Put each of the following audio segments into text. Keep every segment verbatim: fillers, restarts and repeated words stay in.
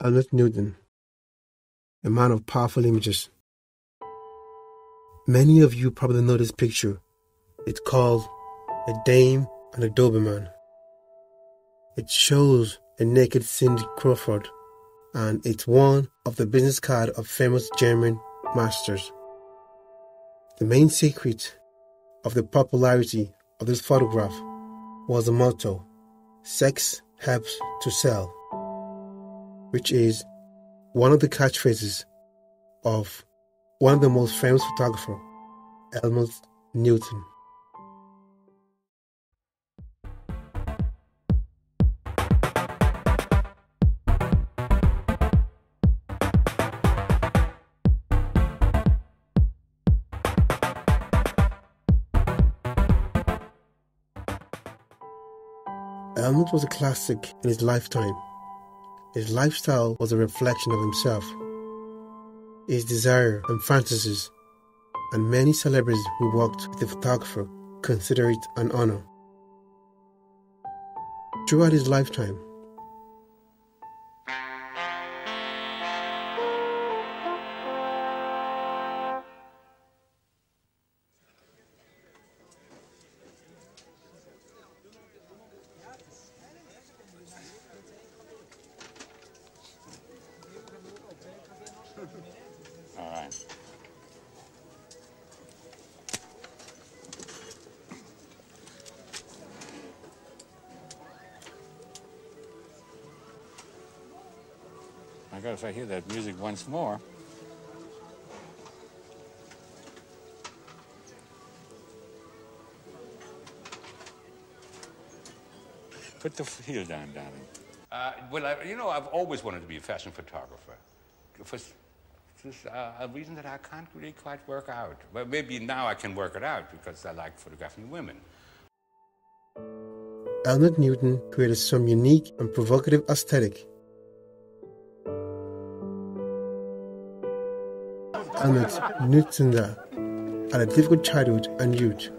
Helmut Newton, a man of powerful images. Many of you probably know this picture. It's called A Dame and a Doberman. It shows a naked Cindy Crawford, and it's one of the business card of famous German masters. The main secret of the popularity of this photograph was the motto, "Sex helps to sell," which is one of the catchphrases of one of the most famous photographers, Helmut Newton. Helmut was a classic in his lifetime. His lifestyle was a reflection of himself, his desire and fantasies, and many celebrities who worked with the photographer consider it an honor. Throughout his lifetime, I gotta, if I hear that music once more. Put the heel down, darling. Uh, well, I, you know, I've always wanted to be a fashion photographer. For just, uh, a reason that I can't really quite work out. Well, maybe now I can work it out because I like photographing women. Helmut Newton created some unique and provocative aesthetic. Helmut Nitsinda had a difficult childhood and youth. Do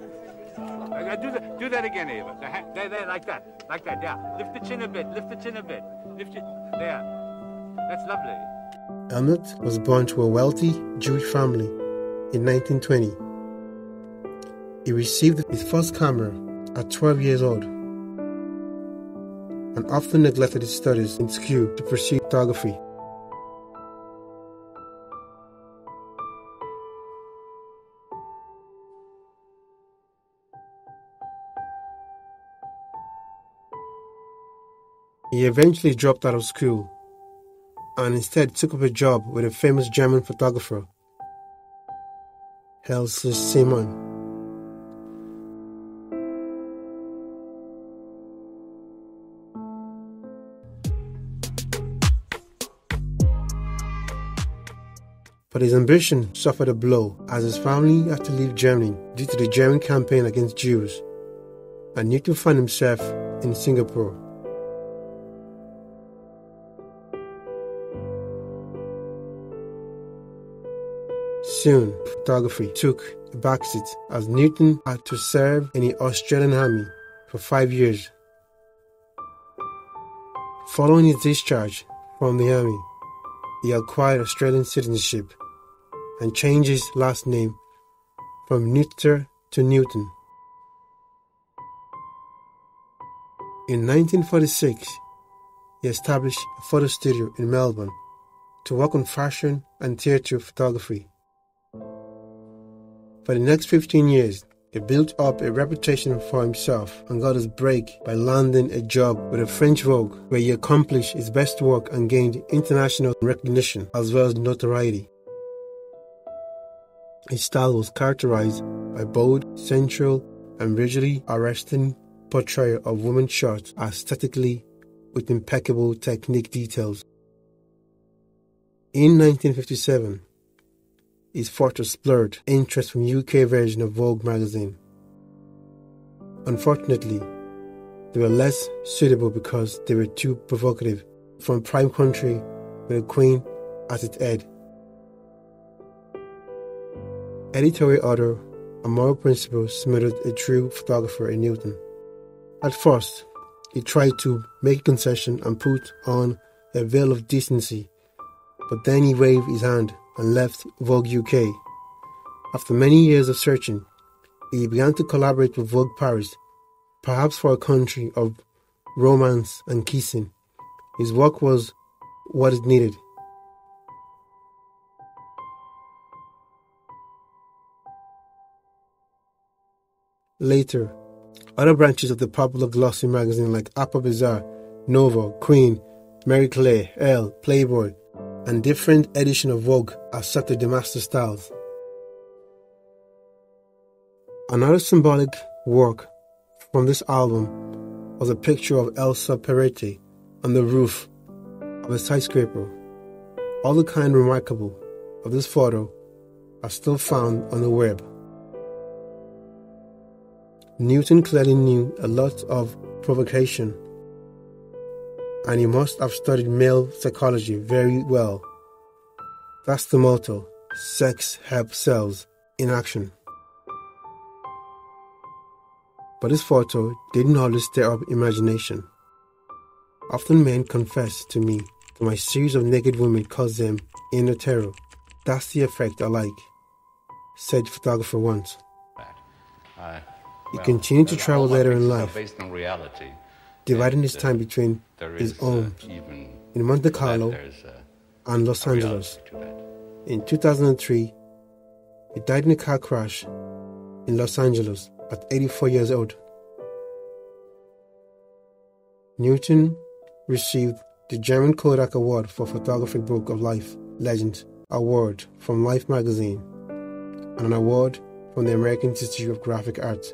that, do that again, Ava. The hand, there, there, like that, like that, yeah. Lift the chin a bit, lift the chin a bit, lift it, there. That's lovely. Helmut was born to a wealthy Jewish family in nineteen twenty. He received his first camera at twelve years old and often neglected his studies in school to pursue photography. He eventually dropped out of school and instead took up a job with a famous German photographer, Else Simon. But his ambition suffered a blow as his family had to leave Germany due to the German campaign against Jews, and Newton found himself in Singapore. Soon, photography took a backseat as Newton had to serve in the Australian Army for five years. Following his discharge from the Army, he acquired Australian citizenship and changed his last name from Neustedter to Newton. In nineteen forty-six, he established a photo studio in Melbourne to work on fashion and theatre photography. For the next fifteen years, he built up a reputation for himself and got his break by landing a job with a French Vogue, where he accomplished his best work and gained international recognition as well as notoriety. His style was characterized by bold, sensual, and visually arresting portrayal of women's shots aesthetically with impeccable technique details. In nineteen fifty-seven, his photos blurred interest from U K version of Vogue magazine. Unfortunately, they were less suitable because they were too provocative from a prime country with a queen at its head. Editorial order and moral principle smothered a true photographer in Newton. At first, he tried to make a concession and put on a veil of decency, but then he waved his hand and left Vogue U K. After many years of searching, he began to collaborate with Vogue Paris, perhaps for a country of romance and kissing. His work was what it needed. Later, other branches of the popular glossy magazine like Harper's Bazaar, Nova, Queen, Marie Claire, Elle, Playboy, and different editions of Vogue accepted the master styles. Another symbolic work from this album was a picture of Elsa Peretti on the roof of a skyscraper. All the kind remarkable of this photo are still found on the web. Newton clearly knew a lot of provocation, and he must have studied male psychology very well. That's the motto, sex helps sells in action. But this photo didn't always stir up imagination. Often men confess to me that my series of naked women caused them inner terror. That's the effect I like, said the photographer once. I He continued well, to travel later in life, based on reality, dividing and, uh, his time between his home uh, in Monte Carlo uh, and Los Angeles. In two thousand three, he died in a car crash in Los Angeles at eighty-four years old. Newton received the German Kodak Award for Photography Book of Life Legend Award from Life magazine and an award from the American Institute of Graphic Arts.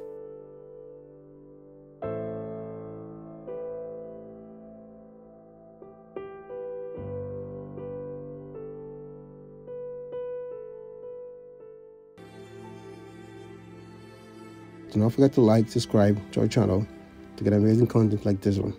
Do not forget to like, subscribe to our channel to get amazing content like this one.